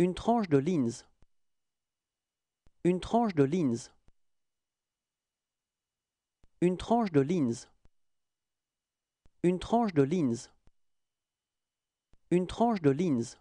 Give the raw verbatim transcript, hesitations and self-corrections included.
Une tranche de Linz. Une tranche de Linz. Une tranche de Linz. Une tranche de Linz. Une tranche de Linz.